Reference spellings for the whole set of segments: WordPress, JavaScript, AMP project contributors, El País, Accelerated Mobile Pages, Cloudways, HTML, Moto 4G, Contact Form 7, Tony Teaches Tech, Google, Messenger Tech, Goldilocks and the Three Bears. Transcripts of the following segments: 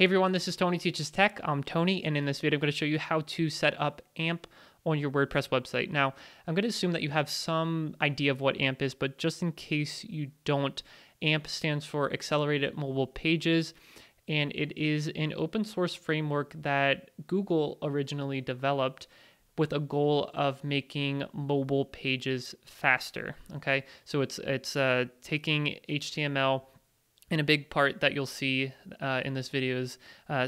Hey everyone, this is Tony Teaches Tech. I'm Tony, and in this video I'm going to show you how to set up AMP on your WordPress website. Now, I'm going to assume that you have some idea of what AMP is, but just in case you don't, AMP stands for Accelerated Mobile Pages, and it is an open source framework that Google originally developed with a goal of making mobile pages faster, okay? So it's taking HTML, and a big part that you'll see in this video is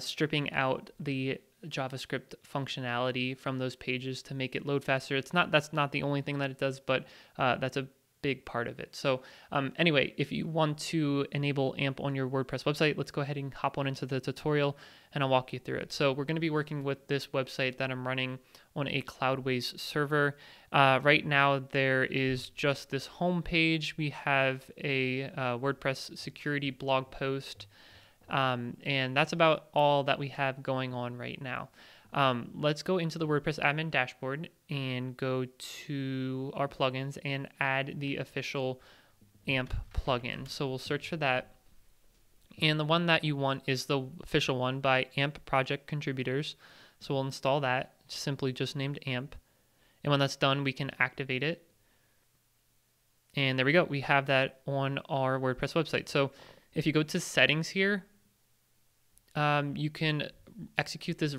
stripping out the JavaScript functionality from those pages to make it load faster. That's not the only thing that it does, but that's a big part of it. So anyway, if you want to enable AMP on your WordPress website, let's go ahead and hop on into the tutorial and I'll walk you through it. So we're going to be working with this website that I'm running on a Cloudways server. Right now there is just this home page. We have a WordPress security blog post, and that's about all that we have going on right now. Let's go into the WordPress admin dashboard and go to our plugins and add the official AMP plugin. So we'll search for that. And the one that you want is the official one by AMP Project Contributors. So we'll install that, simply just named AMP. And when that's done, we can activate it. And there we go. We have that on our WordPress website. So if you go to settings here, you can execute this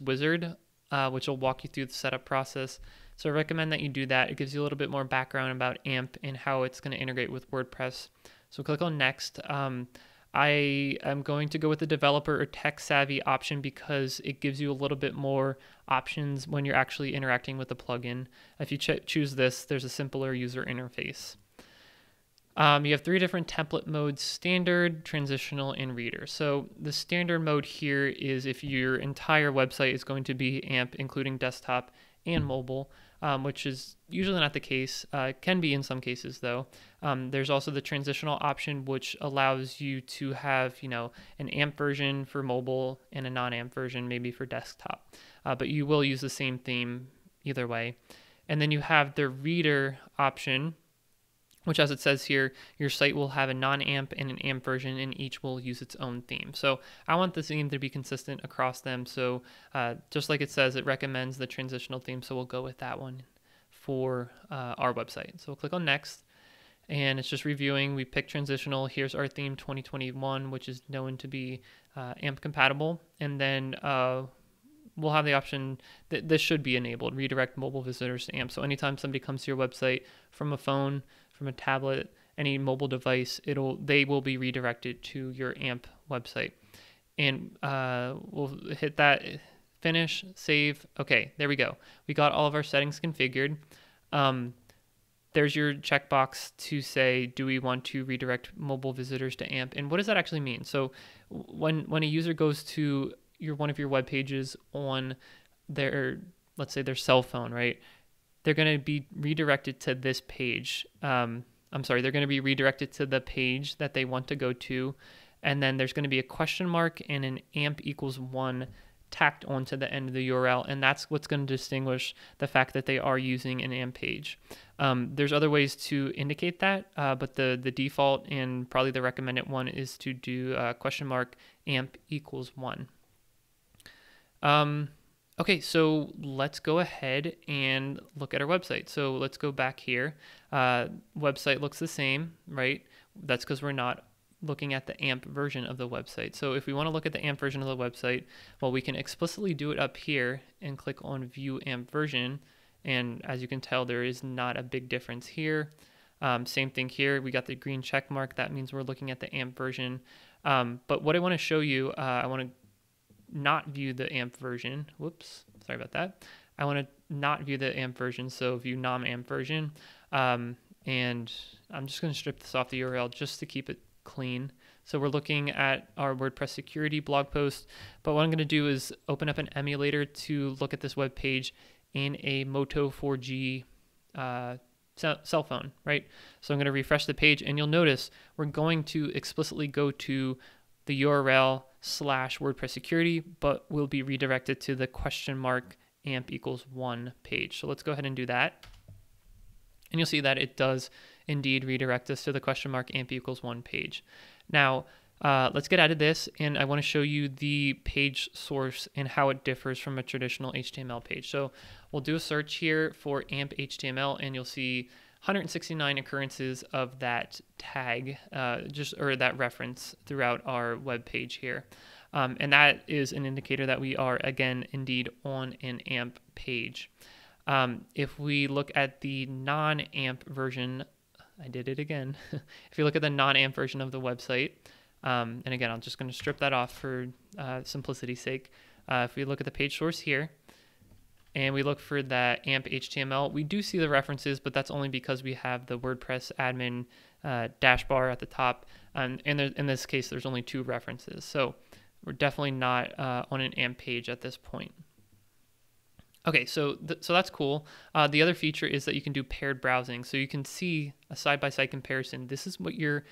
wizard, which will walk you through the setup process. So I recommend that you do that. It gives you a little bit more background about AMP and how it's going to integrate with WordPress. So click on next. I am going to go with the developer or tech savvy option because it gives you a little bit more options when you're actually interacting with the plugin. If you choose this, there's a simpler user interface. You have three different template modes: standard, transitional, and reader. So the standard mode here is if your entire website is going to be AMP, including desktop and mobile, which is usually not the case. It can be in some cases though. There's also the transitional option, which allows you to have, you know, an AMP version for mobile and a non-AMP version maybe for desktop, but you will use the same theme either way. And then you have the reader option, which, as it says here, your site will have a non-AMP and an AMP version, and each will use its own theme. So I want the theme to be consistent across them. So just like it says, it recommends the transitional theme. So we'll go with that one for our website. So we'll click on next, and it's just reviewing. We pick transitional. Here's our theme 2021, which is known to be AMP compatible. And then we'll have the option that this should be enabled, redirect mobile visitors to AMP. So anytime somebody comes to your website from a phone, from a tablet, any mobile device, they will be redirected to your AMP website. And we'll hit that, finish, save. Okay, there we go. We got all of our settings configured. There's your checkbox to say, do we want to redirect mobile visitors to AMP? And what does that actually mean? So when a user goes to one of your web pages on their, let's say, their cell phone, right? They're going to be redirected to this page. I'm sorry, they're going to be redirected to the page that they want to go to. And then there's going to be a question mark and an AMP = 1 tacked onto the end of the URL. And that's what's going to distinguish the fact that they are using an AMP page. There's other ways to indicate that, but the default and probably the recommended one is to do question mark AMP = 1. Okay, so let's go ahead and look at our website. So let's go back here. Website looks the same, right? That's because we're not looking at the AMP version of the website. So if we want to look at the AMP version of the website, well, we can explicitly do it up here and click on View AMP Version. And as you can tell, there is not a big difference here. Same thing here. We got the green check mark. That means we're looking at the AMP version. But what I want to show you, I want to not view the AMP version. Whoops, sorry about that. I want to not view the AMP version, so view non-AMP version. And I'm just going to strip this off the URL just to keep it clean. So we're looking at our WordPress security blog post, but what I'm going to do is open up an emulator to look at this web page in a Moto 4G cell phone, right? So I'm going to refresh the page, and you'll notice we're going to explicitly go to the URL /WordPress security, but we'll be redirected to the question mark AMP = 1 page. So let's go ahead and do that. And you'll see that it does indeed redirect us to the question mark AMP = 1 page. Now, Let's get out of this, and I want to show you the page source and how it differs from a traditional HTML page. So we'll do a search here for AMP HTML, and you'll see 169 occurrences of that tag, or that reference throughout our web page here. And that is an indicator that we are, again, indeed on an AMP page. If we look at the non-AMP version, I did it again. If you look at the non-AMP version of the website, and again, I'm just going to strip that off for simplicity's sake. If we look at the page source here, and we look for that AMP HTML, we do see the references, but that's only because we have the WordPress admin dash bar at the top. And in this case, there's only 2 references. So we're definitely not on an AMP page at this point. Okay, so that's cool. The other feature is that you can do paired browsing. So you can see a side-by-side comparison. This is what your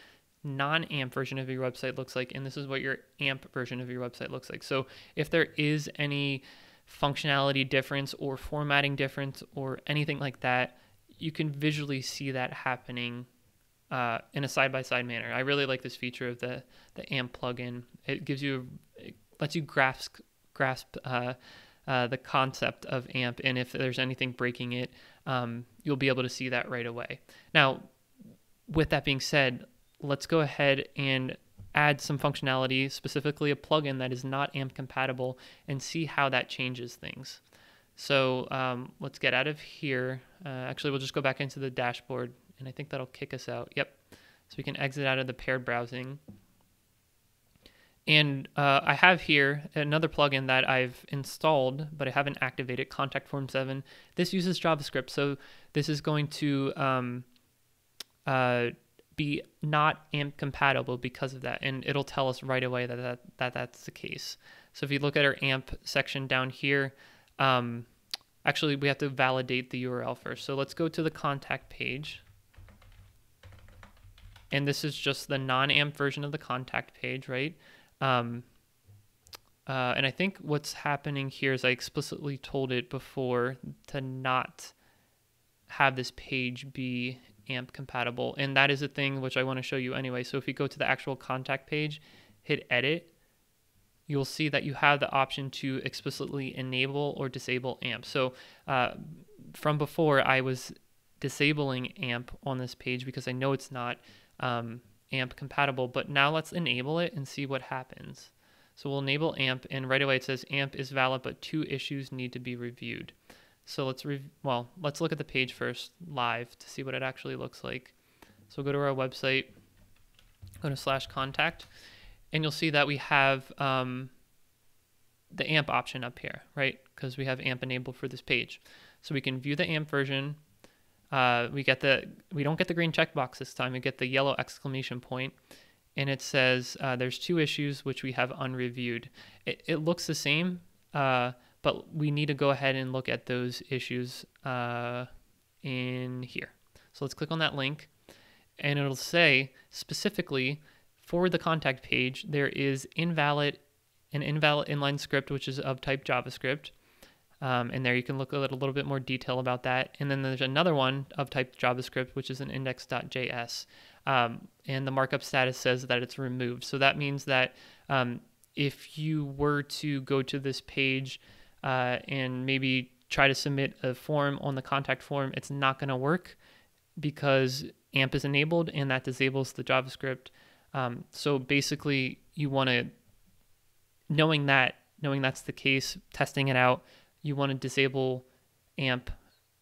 non-AMP version of your website looks like, and this is what your AMP version of your website looks like. So if there is any functionality difference or formatting difference or anything like that, you can visually see that happening in a side-by-side manner. I really like this feature of the AMP plugin. It gives you, it lets you grasp the concept of AMP, and if there's anything breaking it, you'll be able to see that right away. Now, with that being said, let's go ahead and add some functionality, specifically a plugin that is not AMP compatible, and see how that changes things. So let's get out of here. Actually, we'll just go back into the dashboard, and I think that'll kick us out. Yep. So we can exit out of the paired browsing. And I have here another plugin that I've installed, but I haven't activated, Contact Form 7. This uses JavaScript, so this is going to be not AMP compatible because of that, and it'll tell us right away that, that's the case. So if you look at our AMP section down here, actually we have to validate the URL first. So let's go to the contact page. And this is just the non-AMP version of the contact page, right? And I think what's happening here is I explicitly told it before to not have this page be AMP compatible. And that is a thing which I want to show you anyway. So if you go to the actual contact page, hit edit, you'll see that you have the option to explicitly enable or disable AMP. So from before, I was disabling AMP on this page because I know it's not AMP compatible, but now let's enable it and see what happens. So we'll enable AMP, and right away it says AMP is valid, but 2 issues need to be reviewed. So let's look at the page first live to see what it actually looks like. So we'll go to our website, go to /contact, and you'll see that we have the AMP option up here, right? Because we have AMP enabled for this page. So we can view the AMP version. We don't get the green checkbox this time, we get the yellow exclamation point, and it says there's 2 issues which we have unreviewed. It looks the same, but we need to go ahead and look at those issues in here. So let's click on that link, and it'll say specifically for the contact page there is an invalid inline script which is of type JavaScript. And there you can look at a little bit more detail about that. And then there's another one of type JavaScript, which is an index.js. And the markup status says that it's removed. So that means that if you were to go to this page and maybe try to submit a form on the contact form, it's not going to work because AMP is enabled and that disables the JavaScript. So basically you want to, knowing that's the case, testing it out, you want to disable AMP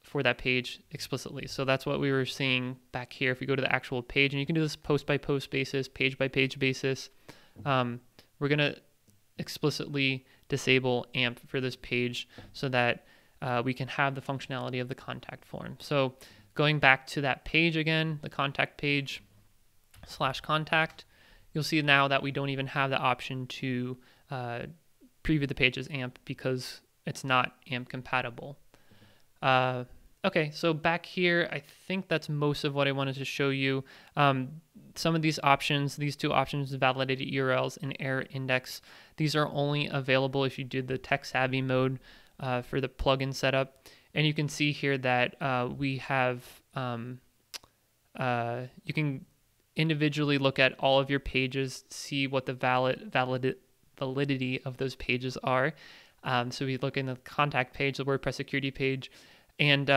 for that page explicitly. So that's what we were seeing back here. If you go to the actual page, and you can do this post by post basis, page by page basis, we're going to explicitly disable AMP for this page so that we can have the functionality of the contact form. So going back to that page again, the contact page /contact, you'll see now that we don't even have the option to preview the page as AMP because it's not AMP compatible. Okay, so back here, I think that's most of what I wanted to show you. Some of these options, these 2 options, validated URLs and error index, these are only available if you did the tech savvy mode for the plugin setup. And you can see here that we have, you can individually look at all of your pages, see what the validity of those pages are. So we look in the contact page, the WordPress security page, and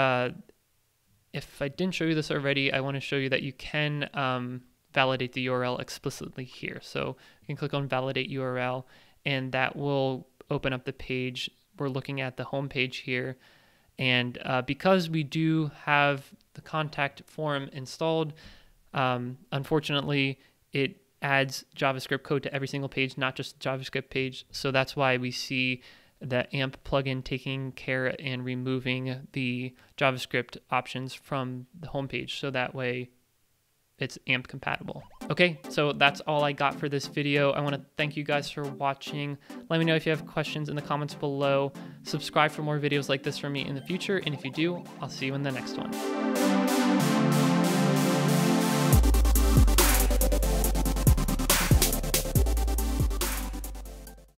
if I didn't show you this already, I want to show you that you can validate the URL explicitly here. So you can click on validate URL, and that will open up the page. We're looking at the home page here. And because we do have the contact form installed, unfortunately, it adds JavaScript code to every single page, not just JavaScript page. So that's why we see the AMP plugin taking care and removing the JavaScript options from the homepage, so that way it's AMP compatible. Okay, so that's all I got for this video. I want to thank you guys for watching. Let me know if you have questions in the comments below. Subscribe for more videos like this from me in the future, and if you do, I'll see you in the next one.